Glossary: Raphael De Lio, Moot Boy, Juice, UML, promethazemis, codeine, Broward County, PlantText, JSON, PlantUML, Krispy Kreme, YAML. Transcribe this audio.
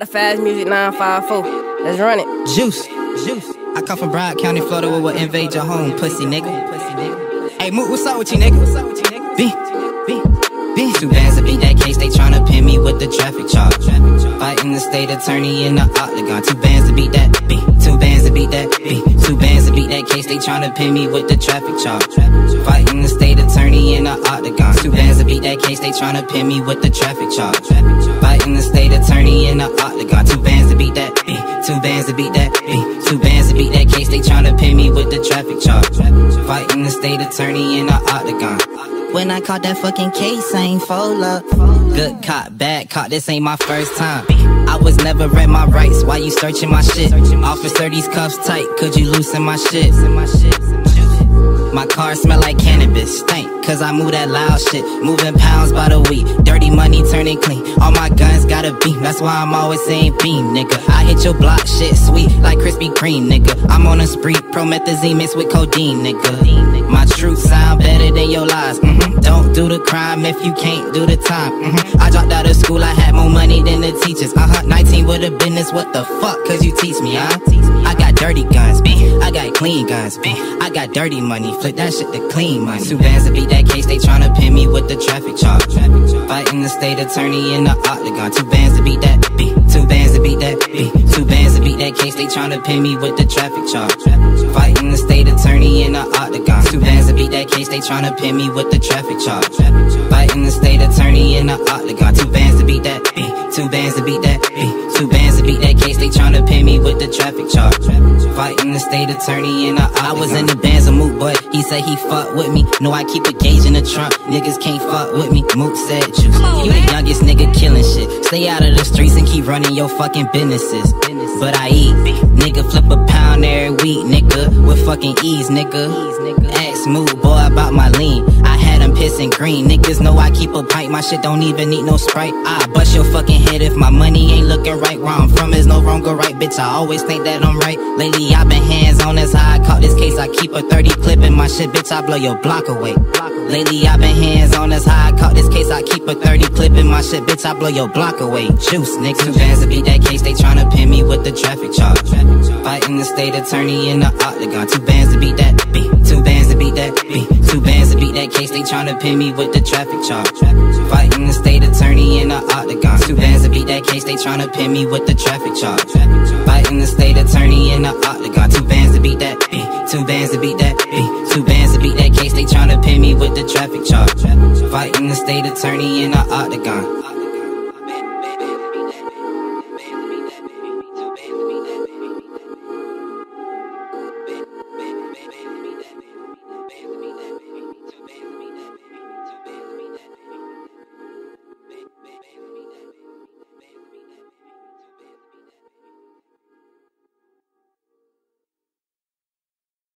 The Fast Music 954. Let's run it. Juice. I come from Broward County, Florida, where we'll invade your home, pussy nigga. Hey, Moot, what's up with you, nigga? Be too bad to be that case. They tryna pin me with the traffic charge. Fighting the state attorney in the octagon. Two bands to beat that. Be two bands to beat that. Be two bands to beat that case. They tryna pin me with the traffic charge. Fighting the state attorney in the octagon. Two bands to beat that case. They tryna pin me with the traffic charge. Fighting the state attorney in the octagon. Two bands to beat that. Be two bands to beat that. Be two bands to beat that case. They tryna pin me with the traffic charge. Fighting the state attorney in the octagon. When I caught that fucking case, I ain't fold up. Good cop, bad cop, this ain't my first time. I was never at my rights, why you searching my shit? Officer, these cuffs tight, could you loosen my shit? My car smell like cannabis, stink, cause I move that loud shit. Moving pounds by the week, dirty money turning clean. All my guns gotta beam, that's why I'm always saying beam, nigga. I hit your block, shit sweet, like Krispy Kreme, nigga. I'm on a spree, promethazemis with codeine, nigga. My truth sound better than your lies, Don't do the crime if you can't do the time, I dropped out of school, I had more money than the teachers, 19 with a business, what the fuck, cause you teach me, I got dirty guns, I got clean guns, I got dirty money, flip that shit to clean money. Two bands to beat that case, they tryna pin me with the traffic charge. Fighting the state attorney in the octagon. Two bands to beat that, beat. Two bands to beat that, beat. Two bands to beat that case, they tryna pin me with the traffic charge. Fighting the state attorney in the octagon. Two bands to beat that case, they tryna pin me with the traffic charge. Fighting the state attorney in the octagon. Two bands to beat that, beat. Two bands to beat that, beat. Two bands to beat that case, they tryna pin me with the traffic charge. Fighting the state attorney in the octagon. I was in the bands of Moot Boy. He said he fuck with me. No, I keep a gauge in the trunk. Niggas can't fuck with me. Moot said you. You the youngest nigga killing shit. Stay out of the streets and keep running your fucking businesses. But I eat. Nigga flip a pound every week, nigga. With fucking ease, nigga. Ask Moot Boy about my lean. I had him pissing green. Niggas know I keep a pint. My shit don't even need no Sprite. I bust your fucking head if my money ain't looking right. Where I'm from is no wrong or right. Bitch, I always think that I'm right. Lately I've been hands on. That's how I caught this case. I keep a 30 clip in my shit, bitch, I blow your block away. Lately I've been hands on, that's how I caught this case. I keep a 30 clip in my shit, bitch, I blow your block away. Juice, nigga. Two bands to beat that case, they tryna pin me with the traffic charge. Fighting the state attorney in the octagon. Two bands to beat that, beat. Two bands to beat that, beat. Two bands to beat that case, they tryna pin me with the traffic charge. Fighting the state attorney in the octagon. Two bands to beat that case, they tryna pin me with the traffic charge. Fighting the state attorney in the octagon. Two bands to beat that, beat. Two bands to beat that, beat. Two bands to beat that case, they tryna pin me with the traffic charge. Fighting the state attorney in the octagon.